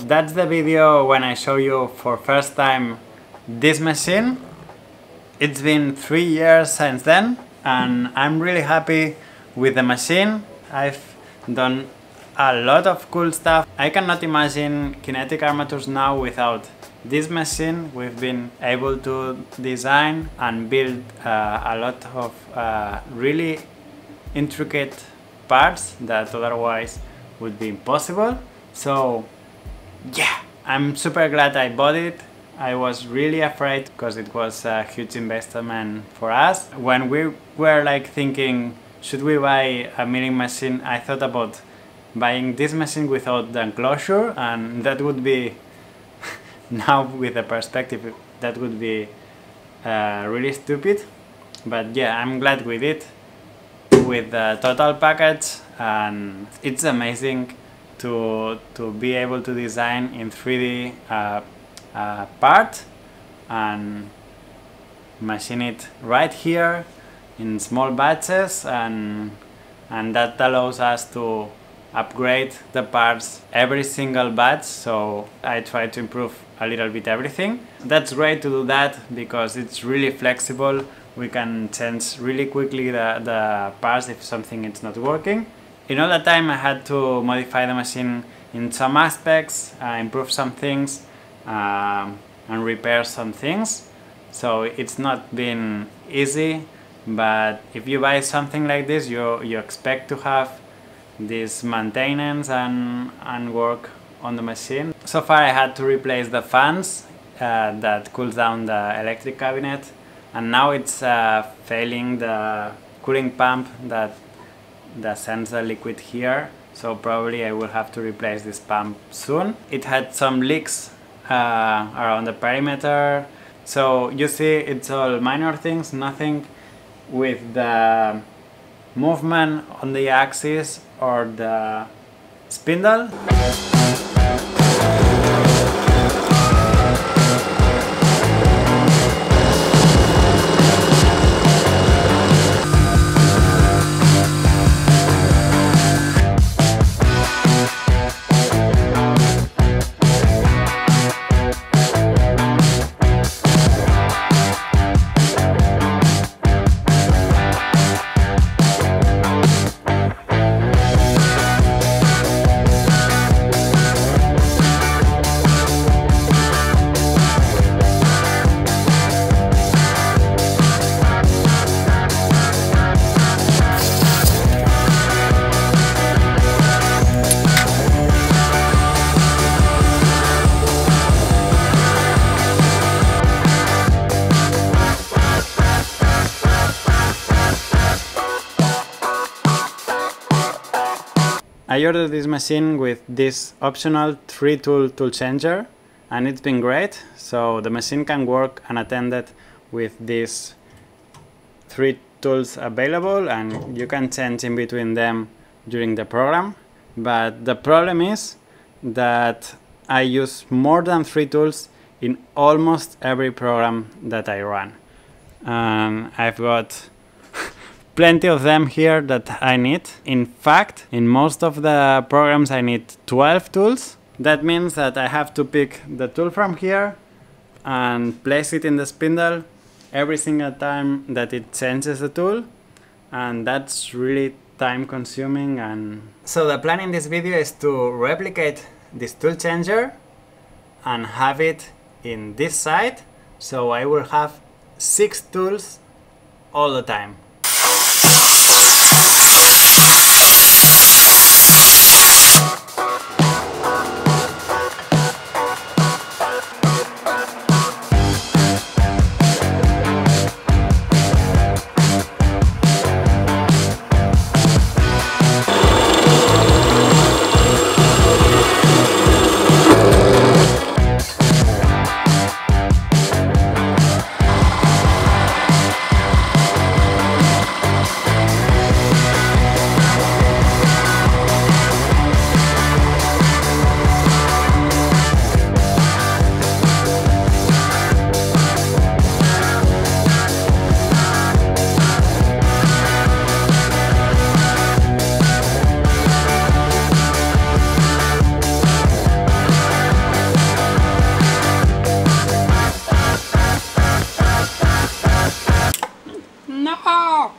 That's the video when I show you for first time this machine. It's been 3 years since then and I'm really happy with the machine. I've done a lot of cool stuff. I cannot imagine KineticArmatures now without this machine. We've been able to design and build a lot of really intricate parts that otherwise would be impossible. So yeah, I'm super glad I bought it. I was really afraid because it was a huge investment for us. When we were like thinking, should we buy a milling machine? I thought about buying this machine without the enclosure, and that would be, now with the perspective, that would be really stupid. But yeah, I'm glad with it, with the total package, and it's amazing to be able to design in 3D part and machine it right here in small batches, and that allows us to upgrade the parts every single batch. So I try to improve a little bit everything. That's great to do that because it's really flexible. We can change really quickly the parts if something is not working. In all the time I had to modify the machine in some aspects, improve some things, and repair some things. So it's not been easy, but if you buy something like this, you expect to have this maintenance and work on the machine. So far I had to replace the fans that cools down the electric cabinet, and now it's failing the cooling pump that sends the liquid here, so probably I will have to replace this pump soon. It had some leaks around the perimeter, so you see it's all minor things, nothing with the movement on the axis or the spindle. I ordered this machine with this optional 3-tool tool changer, and it's been great. So the machine can work unattended with these 3 tools available, and you can change in between them during the program. But the problem is that I use more than 3 tools in almost every program that I run. I've got plenty of them here that I need. In fact, in most of the programs I need 12 tools. That means that I have to pick the tool from here and place it in the spindle every single time that it changes the tool, and that's really time consuming. And so the plan in this video is to replicate this tool changer and have it in this side, so I will have 6 tools all the time. Papa!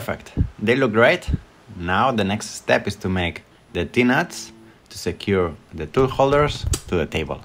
Perfect, they look great. Now the next step is to make the T-nuts to secure the tool holders to the table.